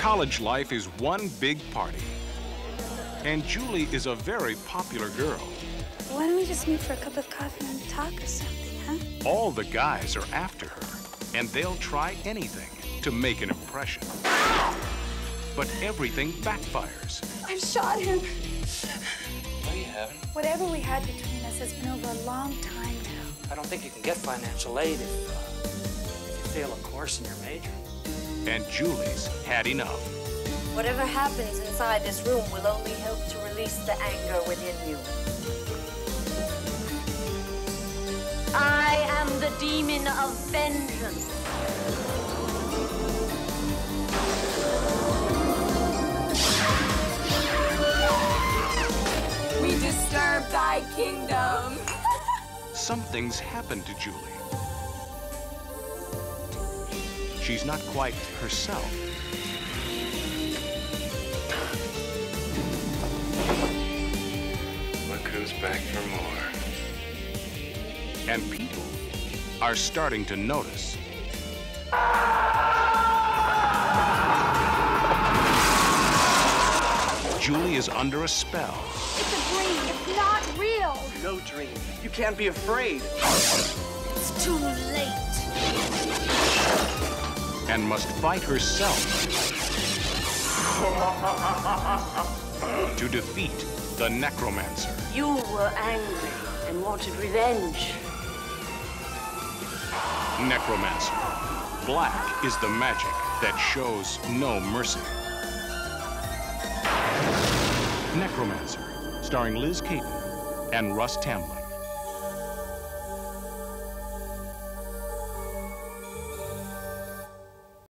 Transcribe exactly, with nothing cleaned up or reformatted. college life is one big party. And Julie is a very popular girl. Why don't we just meet for a cup of coffee and talk or something, huh? All the guys are after her, and they'll try anything to make an impression. But everything backfires. I shot him. No, you haven't. Whatever we had between us has been over a long time now. I don't think you can get financial aid if, uh, if you fail a course in your major. And Julie's had enough. Whatever happens inside this room will only help to release the anger within you. I am the demon of vengeance. We disturb thy kingdom. Something's happened to Julie. She's not quite herself. Look who's back for more. And people are starting to notice. Julie is under a spell. It's a dream. It's not real. No dream. You can't be afraid. It's too late. And must fight herself to defeat the Necromancer. You were angry and wanted revenge. Necromancer. Black is the magic that shows no mercy. Necromancer, starring Liz Caden and Russ Tamblyn.